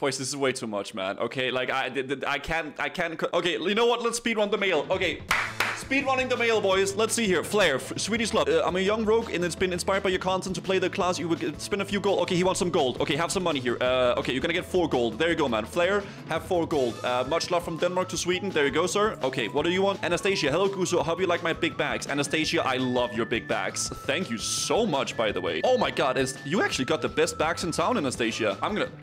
Boys, this is way too much, man. Okay, like I can't. Okay, you know what? Let's speedrun the mail. Okay, speedrunning the mail, boys. Let's see here. Flair, Swedish love. I'm a young rogue, and it's been inspired by your content to play the class. You would spend a few gold. Okay, he wants some gold. Okay, have some money here. Okay, you're gonna get 4 gold. There you go, man. Flair, have 4 gold. Much love from Denmark to Sweden. There you go, sir. Okay, what do you want? Anastasia, hello, Guzo. How do you like my big bags? Anastasia, I love your big bags. Thank you so much, by the way. Oh my God, you actually got the best bags in town, Anastasia.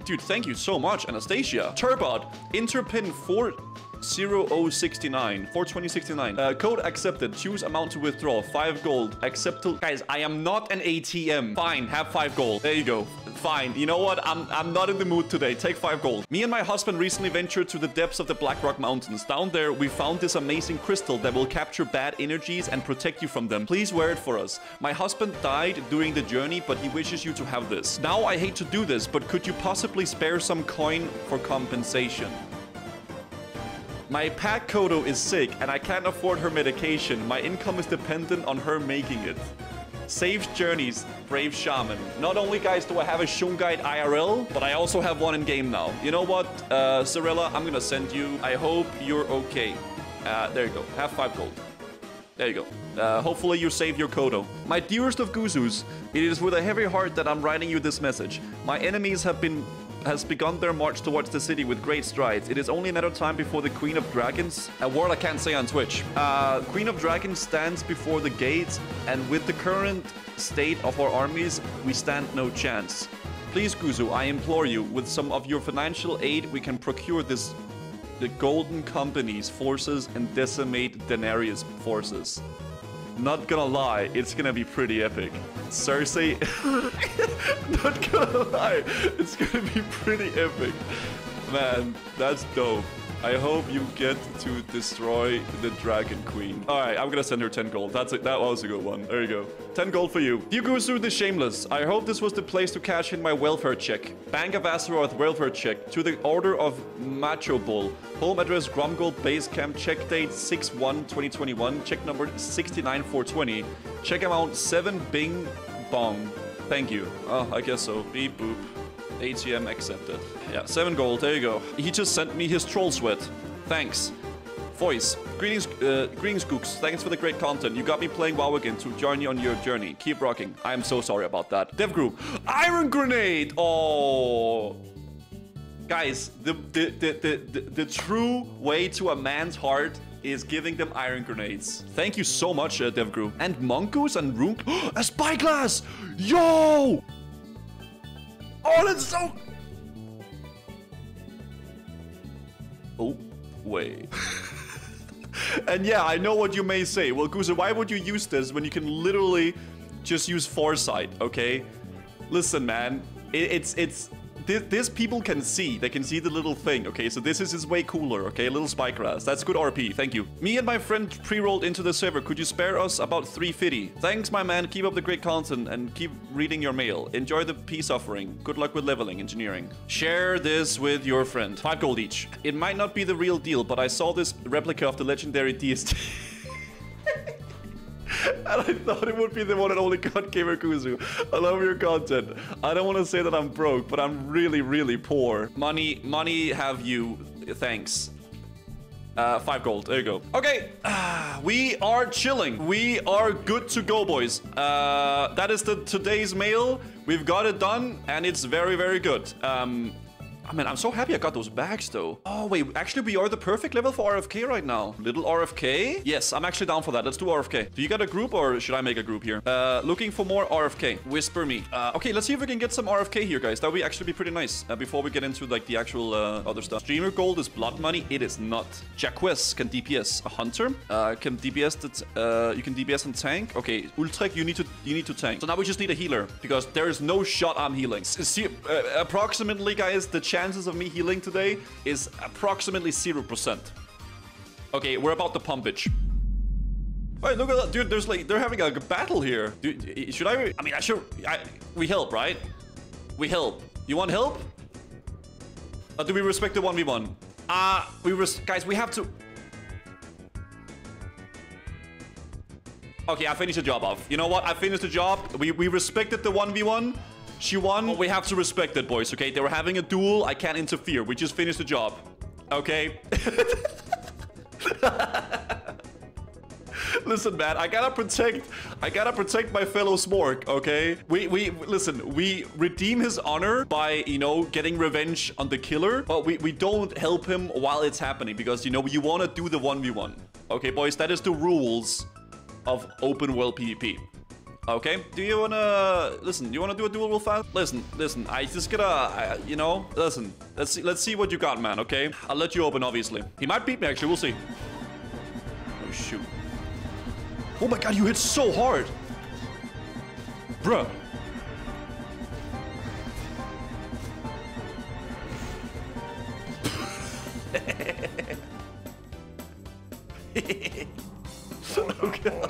Dude, thank you so much. Anastasia. Turbot, Interpin 42069. 42069. Code accepted. Choose amount to withdraw. 5 gold. Accept. Guys, I am not an ATM. Fine, have 5 gold. There you go. Fine. You know what? I'm not in the mood today. Take 5 gold. Me and my husband recently ventured to the depths of the Black Rock Mountains. Down there, we found this amazing crystal that will capture bad energies and protect you from them. Please wear it for us. My husband died during the journey, but he wishes you to have this. Now I hate to do this, but could you possibly spare some coin for compensation? My pet Kodo is sick and I can't afford her medication. My income is dependent on her making it. Safe journeys, brave shaman. Not only, guys, do I have a Shungite IRL, but I also have one in game now. You know what, Cerella, I'm gonna send you. I hope you're okay. There you go. Have 5 gold. There you go. Hopefully you save your Kodo. My dearest of Guzus, it is with a heavy heart that I'm writing you this message. My enemies has begun their march towards the city with great strides. It is only a matter of time before the Queen of Dragons, a word I can't say on Twitch. Queen of Dragons stands before the gates, and with the current state of our armies, we stand no chance. Please, Guzo, I implore you, with some of your financial aid, we can procure the Golden Company's forces and decimate Daenerys' forces. Not gonna lie, it's gonna be pretty epic. Cersei, not gonna lie, it's gonna be pretty epic. Man, that's dope. I hope you get to destroy the Dragon Queen. All right, I'm gonna send her 10 gold. That was a good one. There you go. 10 gold for you. You go through the shameless. I hope this was the place to cash in my welfare check. Bank of Azeroth welfare check to the order of Macho Bull. Home address Gromgold Base Camp. Check date 6/1/2021. Check number 69420. Check amount 7 Bing Bong. Thank you. Oh, I guess so. Beep boop. ATM accepted. Yeah, 7 gold. There you go. He just sent me his troll sweat. Thanks. Voice. Greetings, Gooks. Thanks for the great content. You got me playing WoW again to join you on your journey. Keep rocking. I am so sorry about that. DevGru. Iron Grenade. Oh. Guys, the true way to a man's heart is giving them iron grenades. Thank you so much, DevGru. And Monkus and Rook. A spyglass. Yo. Oh, that's so... Oh, wait. And yeah, I know what you may say. Well, Guzo, why would you use this when you can literally just use foresight, okay? Listen, man, this people can see. They can see the little thing, okay? So this is way cooler, okay? Little spyglass. That's good RP. Thank you. Me and my friend pre-rolled into the server. Could you spare us about 350? Thanks, my man. Keep up the great content and keep reading your mail. Enjoy the peace offering. Good luck with leveling, engineering. Share this with your friend. 5 gold each. It might not be the real deal, but I saw this replica of the legendary DST. And I thought it would be the one and only God Gamer Guzo. I love your content. I don't want to say that I'm broke, but I'm really, really poor. Money have you. Thanks. 5 gold. There you go. Okay. We are chilling. We are good to go, boys. That is today's mail. We've got it done, and it's very, very good. I mean, I'm so happy I got those bags, though. Oh, wait. Actually, we are the perfect level for RFK right now. Little RFK? Yes, I'm actually down for that. Let's do RFK. Do you got a group or should I make a group here? Looking for more RFK. Whisper me. Okay, let's see if we can get some RFK here, guys. That would actually be pretty nice before we get into, like, the actual other stuff. Streamer gold is blood money. It is not. Jack West can DPS. A hunter can DPS. You can DPS and tank. Okay, Ultrek, you need to tank. So now we just need a healer because there is no shot I'm healing. See, approximately, guys, the chances of me healing today is approximately 0%. Okay, we're about to pumpage. Wait, look at that, dude. There's like they're having a battle here. Dude, should I? I mean, I should. We help, right? We help. You want help? Do we respect the 1v1? Guys, we have to. Okay, I finished the job off. You know what? I finished the job. We respected the 1v1. She won. But we have to respect it, boys, okay? They were having a duel. I can't interfere. We just finished the job. Okay? Listen, man, I gotta protect my fellow Smork, okay? We redeem his honor by, you know, getting revenge on the killer, but we don't help him while it's happening because, you know, you wanna do the 1v1. Okay, boys, that is the rules of open world PvP. Okay, do you wanna... Listen, you wanna do a duel real fast? Listen, I just gotta... you know, listen, let's see what you got, man, okay? I'll let you open, obviously. He might beat me, actually, we'll see. Oh, shoot. Oh my god, you hit so hard! Bruh. Okay.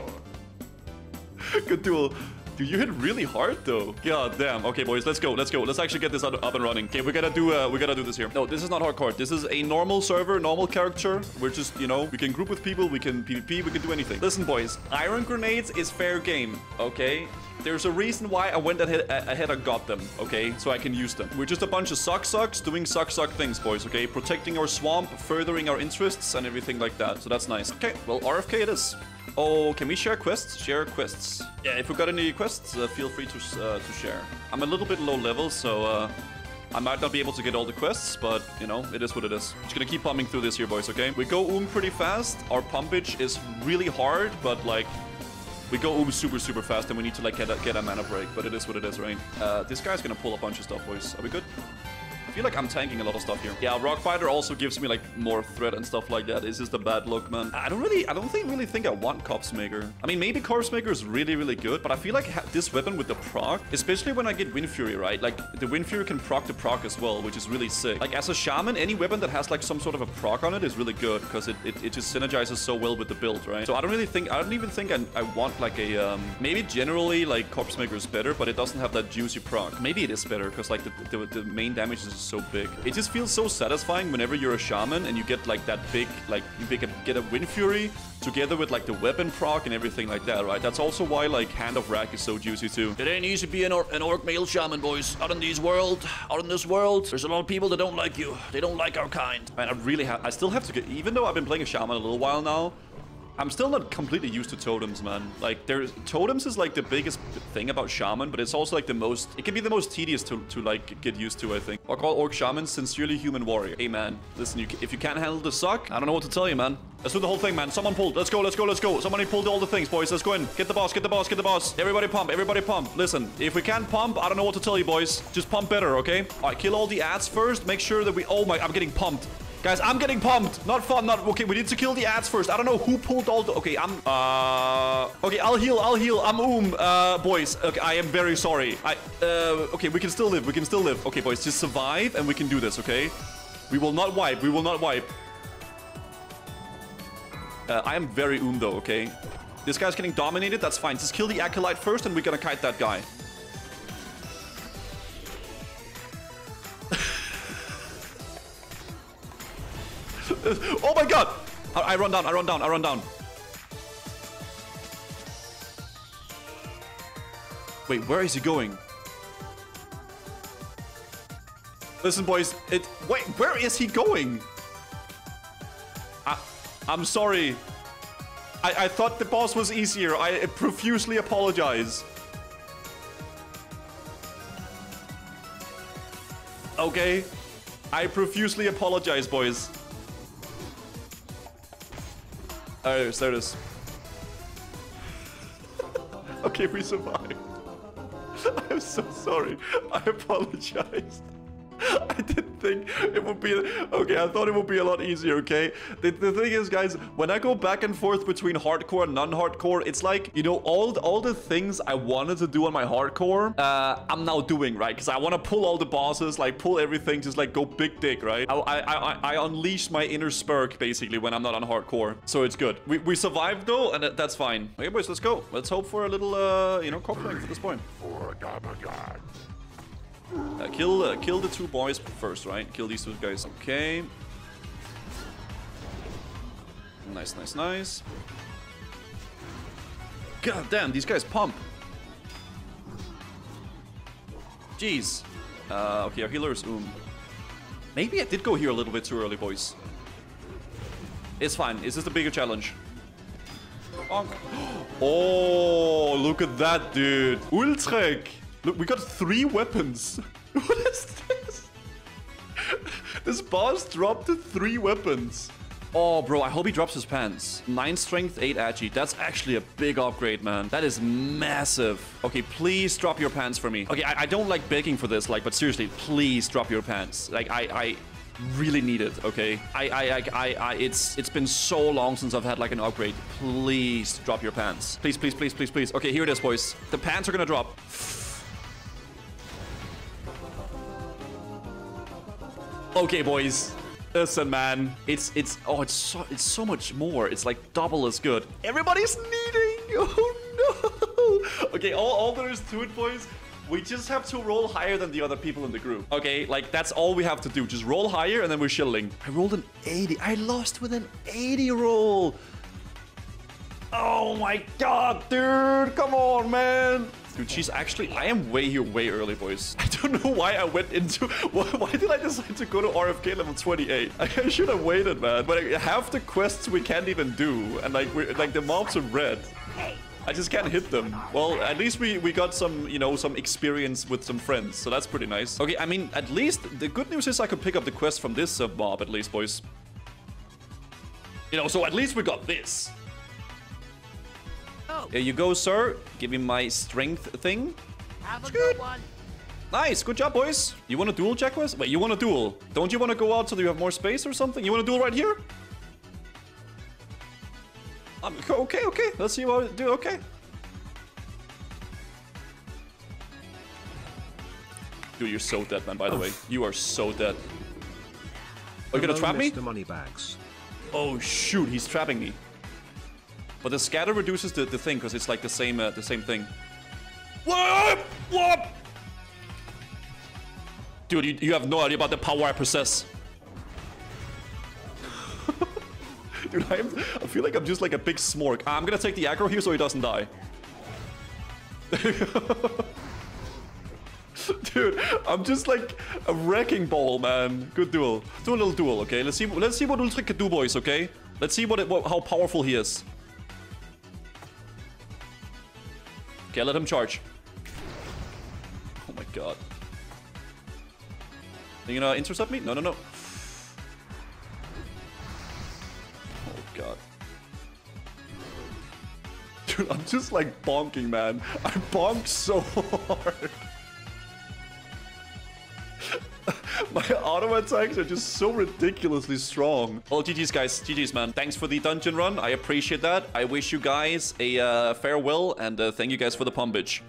Good duel. Dude, you hit really hard though. God damn. Okay, boys, let's go. Let's actually get this up and running. Okay, we gotta do this here. No, this is not hardcore. This is a normal server, normal character. We're just, you know, we can group with people, we can PvP, we can do anything. Listen, boys, iron grenades is fair game, okay? There's a reason why I went ahead and got them, okay? So I can use them. We're just a bunch of suck-sucks doing suck-suck things, boys, okay? Protecting our swamp, furthering our interests, and everything like that. So that's nice. Okay, well, RFK it is. Oh, can we share quests? Share quests. Yeah, if we got any quests, feel free to share. I'm a little bit low level, so I might not be able to get all the quests, but, you know, it is what it is. Just gonna keep pumping through this here, boys, okay? We go pretty fast. Our pumpage is really hard, but, like... We go super, super fast, and we need to, like, get a mana break, but it is what it is, right? This guy's gonna pull a bunch of stuff, boys. Are we good? I feel like I'm tanking a lot of stuff here. Yeah, Rock Fighter also gives me, like, more threat and stuff like that. It's just a bad look, man. I don't think I want Corpse Maker. I mean, maybe Corpse Maker is really, really good, but I feel like this weapon with the proc, especially when I get Wind Fury, right? Like, the Wind Fury can proc the proc as well, which is really sick. Like, as a shaman, any weapon that has, like, some sort of a proc on it is really good, because it just synergizes so well with the build, right? So I don't even think I want, like, a, maybe generally, like, Corpse Maker is better, but it doesn't have that juicy proc. Maybe it is better, because, like, the main damage is so big. It just feels so satisfying whenever you're a shaman and you get like that big, like you get a Wind Fury together with like the weapon proc and everything like that, right? That's also why like Hand of Rack is so juicy too. It ain't easy being an orc male shaman, boys. Out in this world, there's a lot of people that don't like you. They don't like our kind. Man, I still have to get, even though I've been playing a shaman a little while now, I'm still not completely used to totems, man. Like, totems is like the biggest thing about shaman, but it's also like it can be the most tedious to like get used to, I think. Or call orc shaman sincerely human warrior. Hey man, listen, if you can't handle the suck, I don't know what to tell you, man. Let's do the whole thing, man. Someone pulled. Let's go. Somebody pulled all the things, boys. Let's go in. Get the boss. Everybody pump. Listen, if we can't pump, I don't know what to tell you, boys. Just pump better, okay? All right, kill all the ads first. Make sure that we, oh my, I'm getting pumped. Guys, I'm getting pumped. Okay, we need to kill the ads first. I don't know who pulled all the... Okay, Okay, I'll heal. Boys, okay, I am very sorry. Okay, we can still live. Okay, boys, just survive and we can do this, okay? We will not wipe. I am very though, okay? This guy's getting dominated. That's fine. Just kill the acolyte first and we're gonna kite that guy. Oh my god! I run down. Wait, where is he going? Listen, boys, wait, where is he going? I'm sorry. I thought the boss was easier. I profusely apologize. Okay. I profusely apologize, boys. Alright, there it is. Okay, we survived. I'm so sorry. I apologized. I didn't think it would be... Okay, I thought it would be a lot easier, okay? The thing is, guys, when I go back and forth between hardcore and non-hardcore, it's like, you know, all the things I wanted to do on my hardcore, I'm now doing, right? Because I want to pull all the bosses, like, pull everything, just, like, go big dick, right? I unleash my inner Spurk, basically, when I'm not on hardcore. So it's good. We survived, though, and that's fine. Okay, boys, let's go. Let's hope for a little, you know, cockplaying for this point. Kill the two boys first, right? Kill these two guys. Okay. Nice. God damn, these guys pump. Jeez. Okay, our healer is Maybe I did go here a little bit too early, boys. It's fine. Is this the bigger challenge? Oh, look at that, dude. Ultrek. Look, we got 3 weapons. What is this? This boss dropped 3 weapons. Oh, bro, I hope he drops his pants. 9 strength, 8 agi. That's actually a big upgrade, man. That is massive. Okay, please drop your pants for me. Okay, I don't like begging for this, like, but seriously, please drop your pants. Like, I really need it, okay? It's been so long since I've had, like, an upgrade. Please drop your pants. Please, please, please, please, please. Okay, here it is, boys. The pants are gonna drop. Okay, boys. Listen, man, it's so much more. It's like double as good. Everybody's needing. Oh no. Okay, all there is to it, boys. We just have to roll higher than the other people in the group. Okay, like that's all we have to do. Just roll higher, and then we're shilling. I rolled an 80. I lost with an 80 roll. Oh my god, dude! Come on, man. Dude, she's actually... I am way early, boys. I don't know why I went into... Why did I decide to go to RFK level 28? I should have waited, man. But half the quests we can't even do. And like, the mobs are red. I just can't hit them. Well, at least we got some, you know, some experience with some friends. So that's pretty nice. Okay, I mean, at least... The good news is I could pick up the quest from this mob, at least, boys. You know, so at least we got this. Here you go, sir. Give me my strength thing. Have a good one. Nice. Good job, boys. You want to duel, Jack West? Wait, you want to duel? Don't you want to go out so that you have more space or something? You want to duel right here? Okay. Let's see what I do. Okay. Dude, you're so dead, man, by the way. You are so dead. Are you going to trap me? Oh, shoot. He's trapping me. But the scatter reduces the thing because it's like the same thing. What? Dude, you have no idea about the power I possess. Dude, I feel like I'm just like a big smork. I'm gonna take the aggro here so he doesn't die. Dude, I'm just like a wrecking ball, man. Good duel. Do a little duel, okay? Let's see what Ultrek can do, boys. Okay? Let's see how powerful he is. Okay, let him charge. Oh my god. Are you gonna intercept me? No. Oh god. Dude, I'm just like bonking, man. I bonked so hard. My auto attacks are just so ridiculously strong. Oh, GG's, guys. GG's, man. Thanks for the dungeon run. I appreciate that. I wish you guys a farewell, and thank you guys for the pumpage.